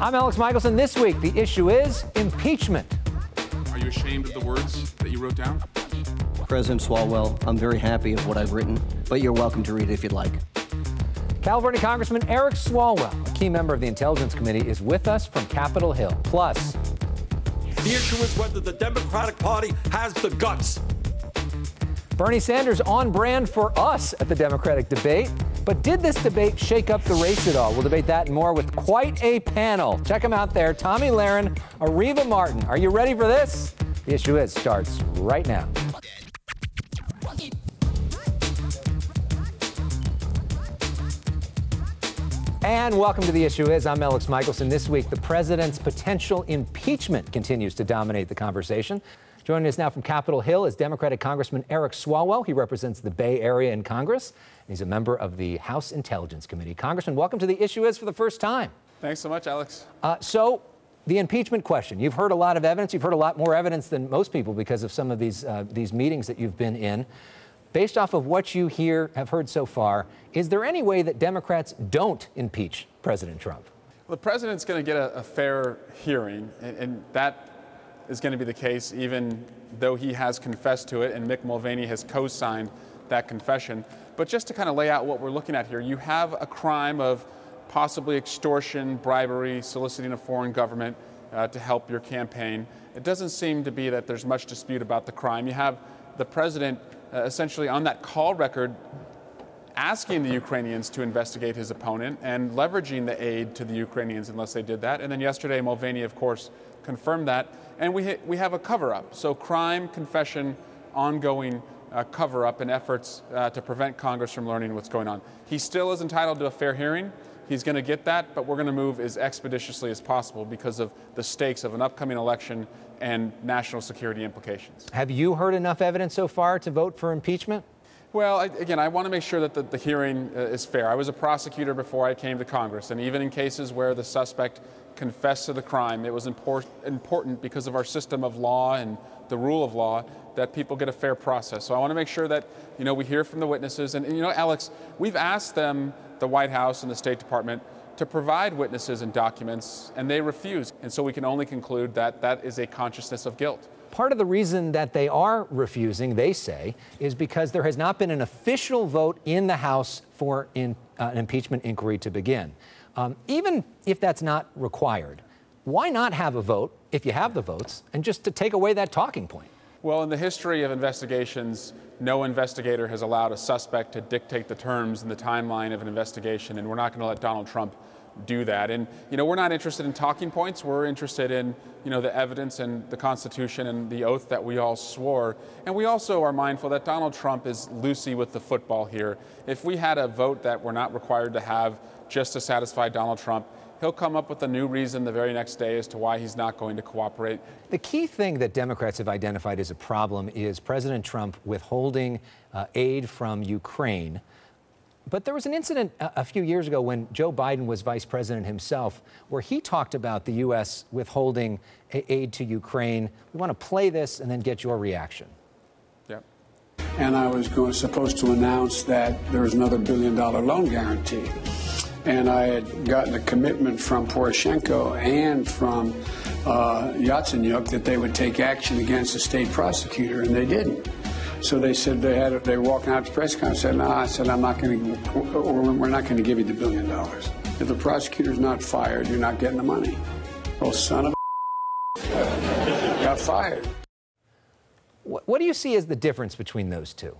I'm Elex Michaelson. This week, the issue is impeachment. Are you ashamed of the words that you wrote down? President Swalwell, I'm very happy of what I've written, but you're welcome to read it if you'd like. California Congressman Eric Swalwell, a key member of the Intelligence Committee, is with us from Capitol Hill. Plus, the issue is whether the Democratic Party has the guts. Bernie Sanders on brand for us at the Democratic debate. But did this debate shake up the race at all? We'll debate that and more with quite a panel. Check them out there. Tomi Lahren, Areva Martin. Are you ready for this? The issue is starts right now. And welcome to The Issue Is. I'm Elex Michaelson. This week, the president's potential impeachment continues to dominate the conversation. Joining us now from Capitol Hill is Democratic Congressman Eric Swalwell. He represents the Bay Area in Congress. He's a member of the House Intelligence Committee. Congressman, welcome to The Issue Is for the first time. Thanks so much, Elex. So the impeachment question, you've heard a lot of evidence. You've heard a lot more evidence than most people because of some of these meetings that you've been in. Based off of what you have heard so far, is there any way that Democrats don't impeach President Trump? Well, the president's going to get a fair hearing, and that is going to be the case even though he has confessed to it, and Mick Mulvaney has co-signed that confession. But just to kind of lay out what we're looking at here, you have a crime of possibly extortion, bribery, soliciting a foreign government to help your campaign. It doesn't seem to be that there's much dispute about the crime. You have the president essentially on that call record asking the Ukrainians to investigate his opponent and leveraging the aid to the Ukrainians unless they did that. And then yesterday, Mulvaney, of course, confirmed that. And we have a cover-up. So crime, confession, ongoing cover-up and efforts to prevent Congress from learning what's going on. He still is entitled to a fair hearing. He's going to get that, but we're going to move as expeditiously as possible because of the stakes of an upcoming election and national security implications. Have you heard enough evidence so far to vote for impeachment? Well, I want to make sure that the hearing is fair. I was a prosecutor before I came to Congress, and even in cases where the suspect confessed to the crime, it was important because of our system of law and the rule of law that people get a fair process. So I want to make sure that, we hear from the witnesses. And, Elex, we've asked them, the White House and the State Department, to provide witnesses and documents, and they refuse. And so we can only conclude that that is a consciousness of guilt. Part of the reason that they are refusing, they say, is because there has not been an official vote in the House for an impeachment inquiry to begin. Even if that's not required, why not have a vote if you have the votes and just to take away that talking point? Well, in the history of investigations, no investigator has allowed a suspect to dictate the terms and the timeline of an investigation, and we're not going to let Donald Trump do that. And, we're not interested in talking points. We're interested in, the evidence and the Constitution and the oath that we all swore. And we also are mindful that Donald Trump is loosey with the football here. If we had a vote that we're not required to have just to satisfy Donald Trump, he'll come up with a new reason the very next day as to why he's not going to cooperate. The key thing that Democrats have identified as a problem is President Trump withholding aid from Ukraine. But there was an incident a few years ago when Joe Biden was vice president himself, where he talked about the U.S. withholding aid to Ukraine. We want to play this and then get your reaction. Yep. And I was supposed to announce that there was another billion-dollar loan guarantee. And I had gotten a commitment from Poroshenko and from Yatsenyuk that they would take action against the state prosecutor, and they didn't. So they said they were walking out to press conference and said, I'm not going to, we're not going to give you the $1 billion. If the prosecutor's not fired, you're not getting the money. Well, son of a got fired. What do you see as the difference between those two?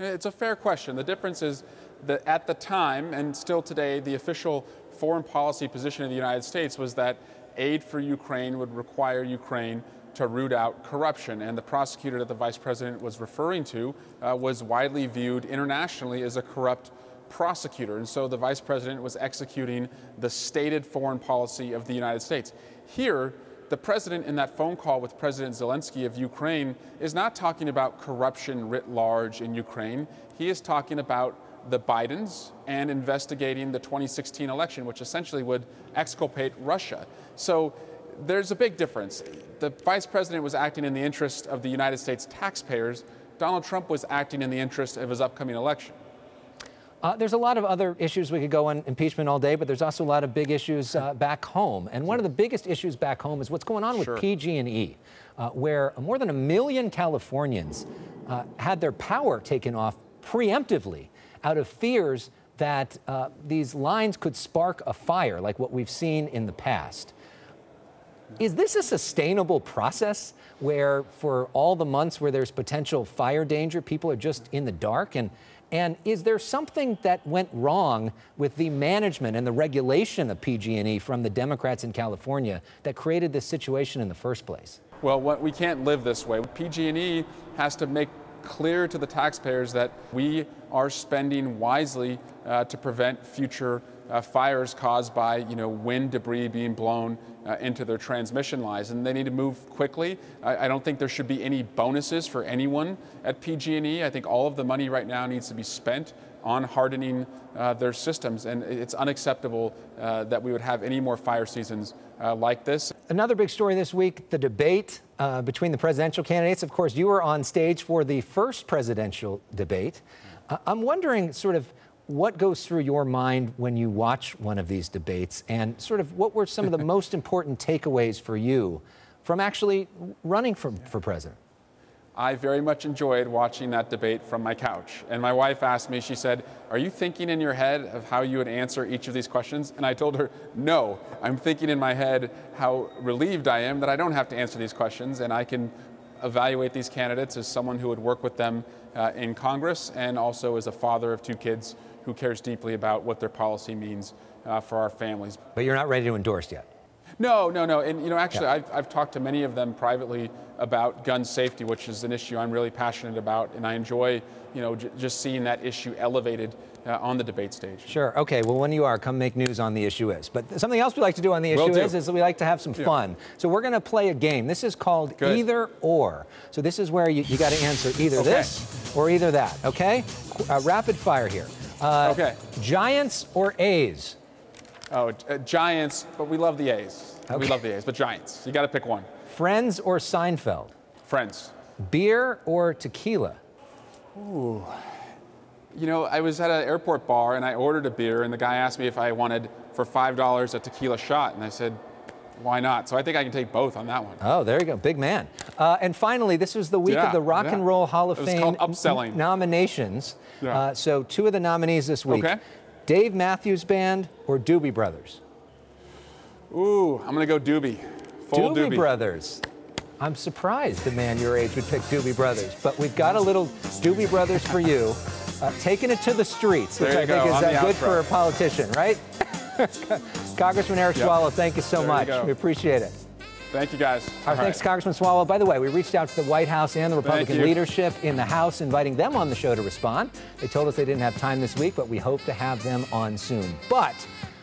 It's a fair question. The difference is that at the time, and still today, the official foreign policy position of the United States was that aid for Ukraine would require Ukraine to root out corruption. And the prosecutor that the vice president was referring to was widely viewed internationally as a corrupt prosecutor. And so the vice president was executing the stated foreign policy of the United States. Here, the president in that phone call with President Zelensky of Ukraine is not talking about corruption writ large in Ukraine. He is talking about the Bidens and investigating the 2016 election, which essentially would exculpate Russia. So there's a big difference. The vice president was acting in the interest of the United States taxpayers. Donald Trump was acting in the interest of his upcoming election. There's a lot of other issues. We could go on impeachment all day, but there's also a lot of big issues back home. And one of the biggest issues back home is what's going on with PG&E, where more than 1 million Californians had their power taken off preemptively out of fears that these lines could spark a fire like what we've seen in the past. Is this a sustainable process where for all the months where there's potential fire danger, people are just in the dark? And is there something that went wrong with the management and the regulation of PG&E from the Democrats in California that created this situation in the first place? Well, we can't live this way. PG&E has to make clear to the taxpayers that we are spending wisely to prevent future fires caused by, wind debris being blown into their transmission lines, and they need to move quickly. I don't think there should be any bonuses for anyone at PG&E. I think all of the money right now needs to be spent on hardening their systems, and it's unacceptable that we would have any more fire seasons like this. Another big story this week, the debate between the presidential candidates. Of course, you were on stage for the first presidential debate. I'm wondering sort of what goes through your mind when you watch one of these debates, and sort of what were some of the most important takeaways for you from actually running for president? I very much enjoyed watching that debate from my couch. And my wife asked me, she said, are you thinking in your head of how you would answer each of these questions? And I told her, no, I'm thinking in my head how relieved I am that I don't have to answer these questions, and I can evaluate these candidates as someone who would work with them in Congress, and also as a father of two kids who cares deeply about what their policy means for our families. But you're not ready to endorse yet? No, no, no. And, actually, yeah. I've talked to many of them privately about gun safety, which is an issue I'm really passionate about, and I enjoy, just seeing that issue elevated on the debate stage. Sure. Okay. Well, when you are, come make news on The Issue Is. But something else we like to do on The Issue Is that we like to have some fun. So we're going to play a game. This is called Either Or. So this is where you got to answer either this or either that. Okay? Rapid fire here. Okay. Giants or A's? Oh, Giants, but we love the A's. Okay. We love the A's, but Giants. You got to pick one. Friends or Seinfeld? Friends. Beer or tequila? Ooh. I was at an airport bar, and I ordered a beer, and the guy asked me if I wanted, for $5, a tequila shot, and I said, why not? So I think I can take both on that one. Oh, there you go. Big man. And finally, this was the week of the Rock and Roll Hall of Fame nominations. Yeah. So two of the nominees this week. Okay. Dave Matthews Band or Doobie Brothers? Ooh, I'm going to go Doobie. Full Doobie. Doobie Brothers. I'm surprised the man your age would pick Doobie Brothers, but we've got a little Doobie Brothers for you. Taking it to the streets, which I think is good for a politician, right? Congressman Eric Swalwell, thank you so much. We appreciate it. Thank you, guys. Our thanks, Congressman Swalwell. By the way, we reached out to the White House and the Republican leadership in the House, inviting them on the show to respond. They told us they didn't have time this week, but we hope to have them on soon. But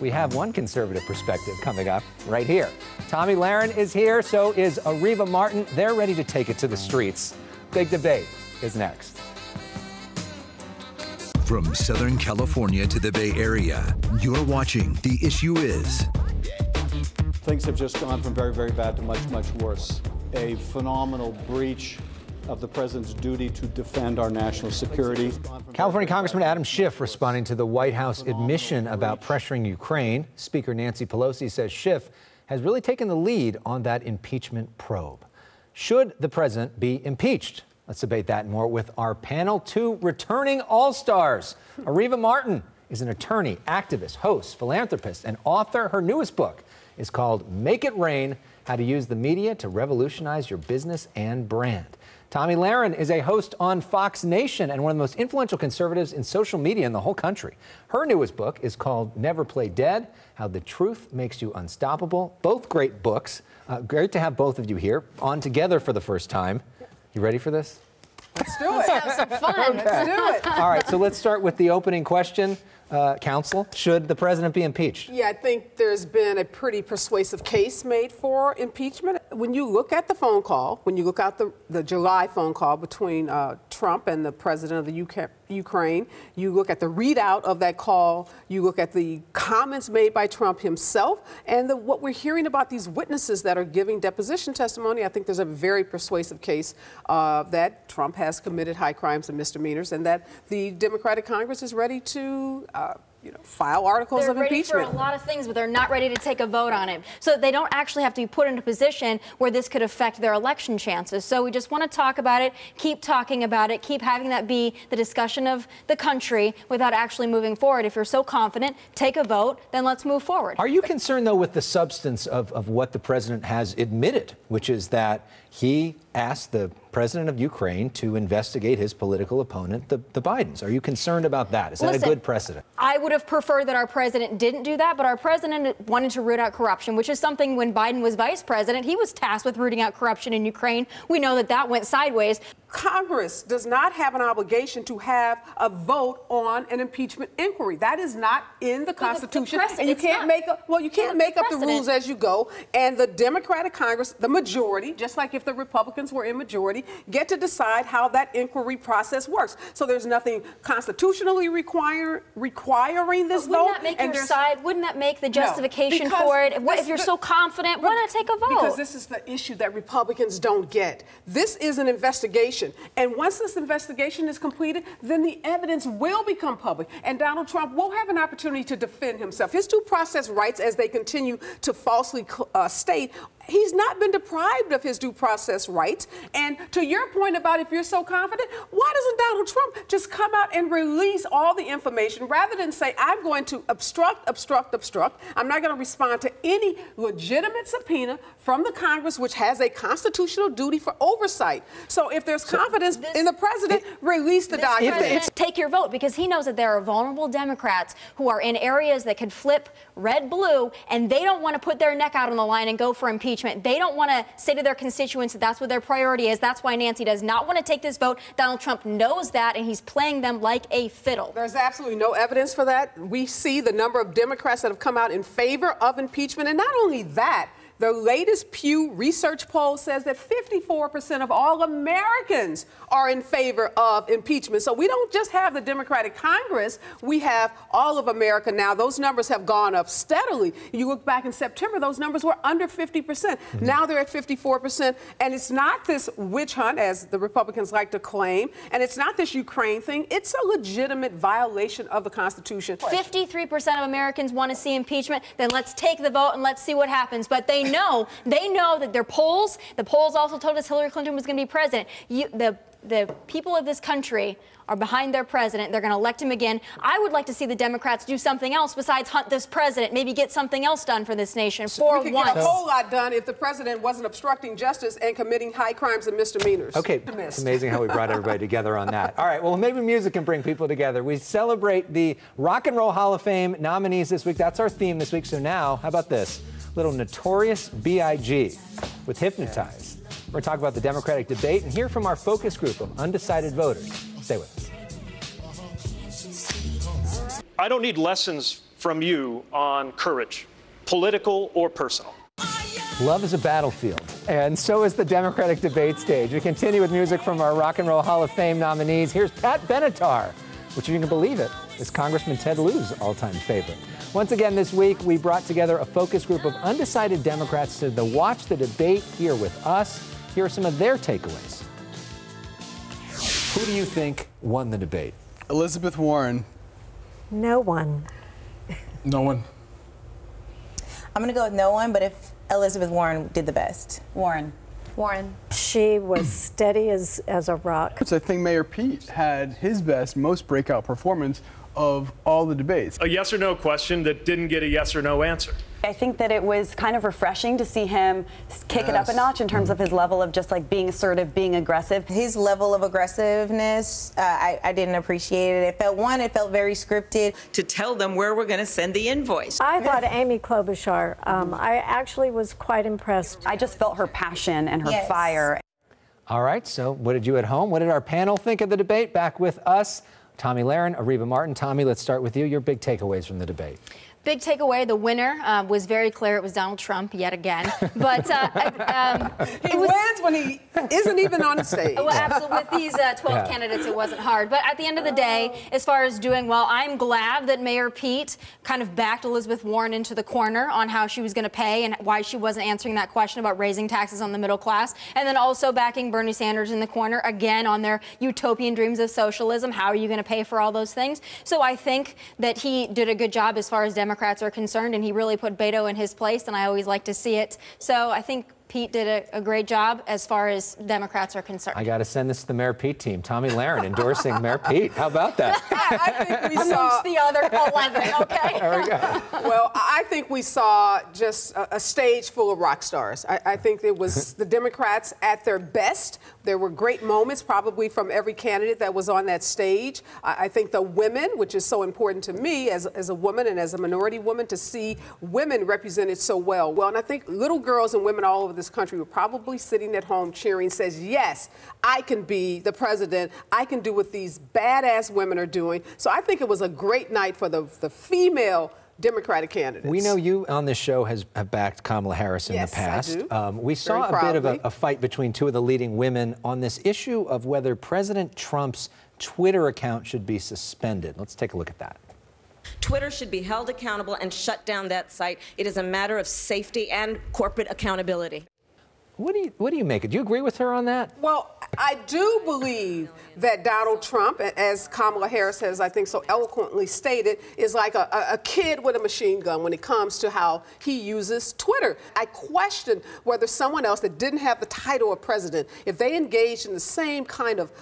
we have one conservative perspective coming up right here. Tomi Lahren is here, so is Areva Martin. They're ready to take it to the streets. Big Debate is next. From Southern California to the Bay Area, you're watching The Issue Is. Things have just gone from very, very bad to much, much worse. A phenomenal breach of the president's duty to defend our national security. California Congressman Adam Schiff responding to the White House admission about pressuring Ukraine. Speaker Nancy Pelosi says Schiff has really taken the lead on that impeachment probe. Should the president be impeached? Let's debate that and more with our panel. Two returning all-stars. Areva Martin is an attorney, activist, host, philanthropist, and author. Her newest book is called Make It Rain, How to Use the Media to Revolutionize Your Business and Brand. Tomi Lahren is a host on Fox Nation and one of the most influential conservatives in social media in the whole country. Her newest book is called Never Play Dead, How the Truth Makes You Unstoppable. Both great books. Great to have both of you here on together for the first time. You ready for this? Let's do it. Let's have some fun. Okay. Let's do it. All right, so let's start with the opening question. Counsel, should the president be impeached? Yeah, I think there's been a pretty persuasive case made for impeachment. when you look at the phone call, when you look at the July phone call between Trump and the president of the Ukraine, you look at the readout of that call, you look at the comments made by Trump himself, and what we're hearing about these witnesses that are giving deposition testimony, I think there's a very persuasive case that Trump has committed high crimes and misdemeanors, and that the Democratic Congress is ready to file articles of impeachment. They're ready for a lot of things, but they're not ready to take a vote on it. So they don't actually have to be put in a position where this could affect their election chances. So we just want to talk about it, keep talking about it, keep having that be the discussion of the country without actually moving forward. If you're so confident, take a vote, then let's move forward. Are you concerned, though, with the substance of what the president has admitted, which is that he asked the president of Ukraine to investigate his political opponent, the Bidens? Are you concerned about that? Is that a good precedent? I would have preferred that our president didn't do that, but our president wanted to root out corruption, which is something when Biden was vice president, he was tasked with rooting out corruption in Ukraine. We know that that went sideways. Congress does not have an obligation to have a vote on an impeachment inquiry. That is not in the Constitution. And you can't make up the rules as you go. And the Democratic Congress, the majority, just like if the Republicans were in majority, get to decide how that inquiry process works. So there's nothing constitutionally requiring this vote. Wouldn't that make the justification for it? If you're so confident, why not take a vote? Because this is the issue that Republicans don't get. This is an investigation. And once this investigation is completed, then the evidence will become public, and Donald Trump will have an opportunity to defend himself. His due process rights, as they continue to falsely state, he's not been deprived of his due process rights. And to your point about if you're so confident, why doesn't Donald Trump just come out and release all the information rather than say, I'm going to obstruct. I'm not going to respond to any legitimate subpoena from the Congress, which has a constitutional duty for oversight. So if there's confidence in the president, release the documents. Take your vote, because he knows that there are vulnerable Democrats who are in areas that could flip red-blue, and they don't want to put their neck out on the line and go for impeachment. They don't want to say to their constituents that that's what their priority is. That's why Nancy does not want to take this vote. Donald Trump knows that, and he's playing them like a fiddle. There's absolutely no evidence for that. We see the number of Democrats that have come out in favor of impeachment, and not only that, the latest Pew Research poll says that 54% of all Americans are in favor of impeachment. So we don't just have the Democratic Congress, we have all of America now. Those numbers have gone up steadily. You look back in September, those numbers were under 50%. Now they're at 54%. And it's not this witch hunt, as the Republicans like to claim, and it's not this Ukraine thing. It's a legitimate violation of the Constitution. 53% of Americans want to see impeachment. Then let's take the vote and let's see what happens. But they know that their polls, the polls also told us Hillary Clinton was going to be president. The people of this country are behind their president. They're going to elect him again. I would like to see the Democrats do something else besides hunt this president, maybe get something else done for this nation for once. We could get a whole lot done if the president wasn't obstructing justice and committing high crimes and misdemeanors. Okay, it's amazing how we brought everybody together on that. All right, well, maybe music can bring people together. We celebrate the Rock and Roll Hall of Fame nominees this week. That's our theme this week. So now, how about this? Little Notorious B.I.G. with Hypnotized. We're going to talk about the Democratic debate and hear from our focus group of undecided voters. Stay with us. I don't need lessons from you on courage, political or personal. Love is a battlefield, and so is the Democratic debate stage. We continue with music from our Rock and Roll Hall of Fame nominees. Here's Pat Benatar, which, if you can believe it, is Congressman Ted Lieu's all-time favorite. Once again this week, we brought together a focus group of undecided Democrats to watch the debate here with us. Here are some of their takeaways. Who do you think won the debate? Elizabeth Warren. No one. No one. I'm going to go with no one, but if Elizabeth Warren did the best. Warren. She was steady as a rock. I think Mayor Pete had his best, most breakout performance of all the debates. A yes or no question that didn't get a yes or no answer. I think that it was kind of refreshing to see him kick it up a notch in terms of his level of just like being assertive, being aggressive. His level of aggressiveness, I didn't appreciate it. It felt very scripted. To tell them where we're going to send the invoice. I thought Amy Klobuchar, I actually was quite impressed. I just felt her passion and her fire. All right, so what did you at home? What did our panel think of the debate? Back with us, Tomi Lahren, Areva Martin. Tomi, let's start with you. Your big takeaways from the debate. big takeaway, the winner was very clear. It was Donald Trump yet again. But he wins when he isn't even on stage. Well, absolutely. With these 12 candidates, it wasn't hard. But at the end of the day, as far as doing well, I'm glad that Mayor Pete kind of backed Elizabeth Warren into the corner on how she was going to pay and why she wasn't answering that question about raising taxes on the middle class. And then also backing Bernie Sanders in the corner again on their utopian dreams of socialism. How are you going to pay for all those things? So I think that he did a good job as far as Democrats are concerned, and he really put Beto in his place, and I always like to see it. So I think Pete did a great job as far as Democrats are concerned. I got to send this to the Mayor Pete team. Tomi Lahren endorsing Mayor Pete. How about that? I think we saw the other 11. Okay. There we go. Well, I think we saw just a stage full of rock stars. I think it was the Democrats at their best. There were great moments, probably from every candidate that was on that stage. I think the women, which is so important to me as a woman and as a minority woman, to see women represented so well. Well, and I think little girls and women all over this country were probably sitting at home cheering, says, yes, I can be the president. I can do what these badass women are doing. So I think it was a great night for the female Democratic candidates. We know you on this show have backed Kamala Harris in the past. We saw a bit of a fight between two of the leading women on this issue of whether President Trump's Twitter account should be suspended. Let's take a look at that. Twitter should be held accountable and shut down that site. It is a matter of safety and corporate accountability. What do you make it? Do you agree with her on that? Well, I do believe that Donald Trump, as Kamala Harris has, I think, so eloquently stated, is like a kid with a machine gun when it comes to how he uses Twitter. I question whether someone else that didn't have the title of president, if they engaged in the same kind of,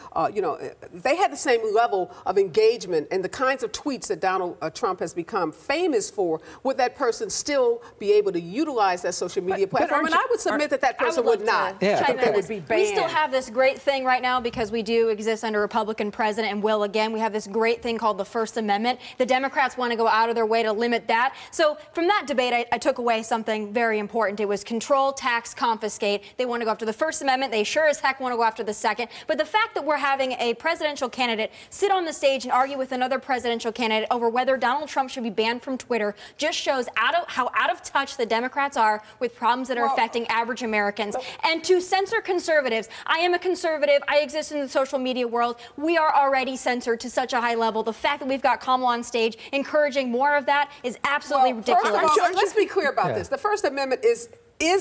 they had the same level of engagement and the kinds of tweets that Donald Trump has become famous for, would that person still be able to utilize that social media platform? And I would submit that person would not. I think they would be banned. We still have this great thing right now because we do exist under a Republican president and will again. We have this great thing called the First Amendment. The Democrats want to go out of their way to limit that. So from that debate, I took away something very important. It was control, tax, confiscate. They want to go after the First Amendment. They sure as heck want to go after the Second. But the fact that we're having a presidential candidate sit on the stage and argue with another presidential candidate over whether Donald Trump should be banned from Twitter just shows how out of touch the Democrats are with problems that are affecting average Americans. And to censor conservatives, I am a conservative. I exist in the social media world. We are already censored to such a high level. The fact that we've got Kamala on stage encouraging more of that is absolutely ridiculous. First of all, let's be clear about this. The First Amendment is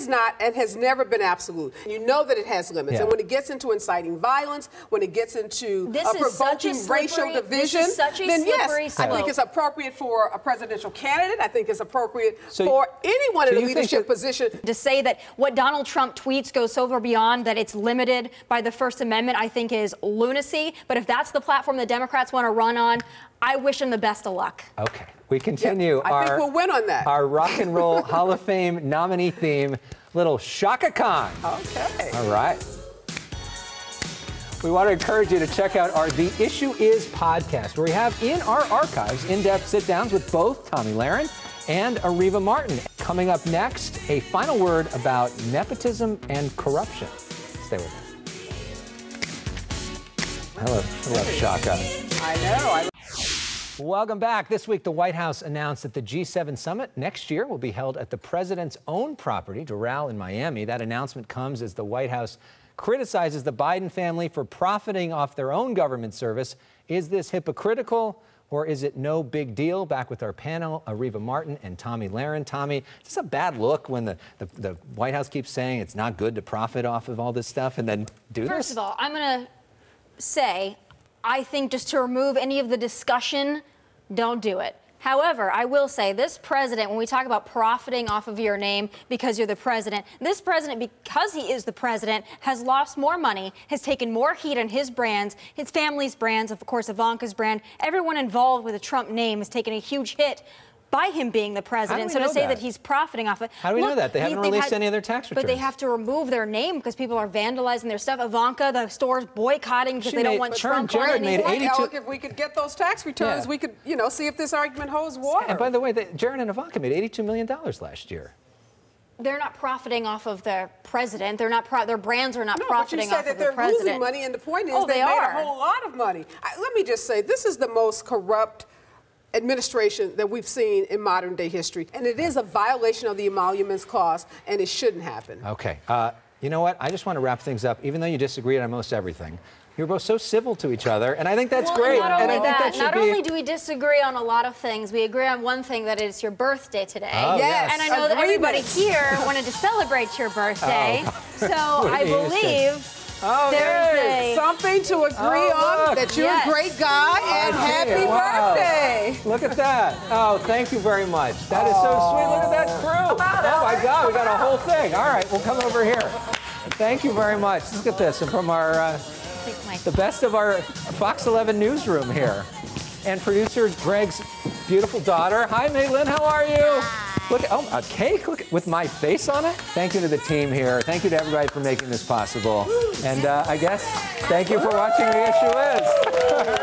not and has never been absolute. You know that it has limits. And when it gets into inciting violence, when it gets into provoking racial division, then yes, I think it's appropriate for a presidential candidate. I think it's appropriate for anyone in a leadership position. To say that what Donald Trump tweets goes so far beyond that it's limited by the First Amendment, I think is lunacy. But if that's the platform the Democrats want to run on, I wish him the best of luck. Okay. We continue I think we'll win on that. Our Rock and Roll Hall of Fame nominee theme, little Shaka Khan. Okay. All right. We want to encourage you to check out our The Issue Is podcast, where we have in our archives in-depth sit-downs with both Tomi Lahren and Areva Martin. Coming up next, a final word about nepotism and corruption. Stay with us. I love Shaka. I know. Welcome back. This week, the White House announced that the G7 summit next year will be held at the president's own property, Doral in Miami. That announcement comes as the White House criticizes the Biden family for profiting off their own government service. Is this hypocritical or is it no big deal? Back with our panel, Areva Martin and Tomi Lahren. Tomi, is this a bad look when the White House keeps saying it's not good to profit off of all this stuff and then do this? First of all, I'm going to say, I think just to remove any of the discussion, don't do it. However, I will say this president, when we talk about profiting off of your name because you're the president, this president, because he is the president, has lost more money, has taken more heat on his brands, his family's brands, of course, Ivanka's brand. Everyone involved with the Trump name has taken a huge hit by him being the president. So to say that he's profiting off it. How do we know that? They haven't released any of their tax returns. But they have to remove their name because people are vandalizing their stuff. Ivanka, the store's boycotting because they don't want Trump. Jared made 82. If we could get those tax returns, we could, you know, see if this argument holds water. And by the way, Jared and Ivanka made $82 million last year. They're not profiting off of the president. They're not. Their brands are not profiting off of the president. No, but you said that they're losing money, and the point is they made a whole lot of money. Let me just say, this is the most corrupt administration that we've seen in modern day history. And it is a violation of the emoluments clause, and it shouldn't happen. Okay. You know what? I just want to wrap things up, even though you disagreed on most everything. You're both so civil to each other, and I think that's great. And I think that should be. Not only do we disagree on a lot of things, we agree on one thing, that it's your birthday today. Oh, yes. And I know that everybody here wanted to celebrate your birthday, so I believe there's something to agree on, that you're a great guy, and happy birthday. Look at that. Oh, thank you very much. That is so sweet. Look at that crew. Oh, my God, we got a whole thing. All right, we'll come over here. Thank you very much. Look at this, and from our... the best of our Fox 11 newsroom here. And producer Greg's beautiful daughter. Hi, Maitlin, how are you? Hi. Look, a cake with my face on it. Thank you to the team here. Thank you to everybody for making this possible. And I guess thank you for watching The Issue Is.